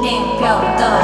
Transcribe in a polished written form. Limpio todo.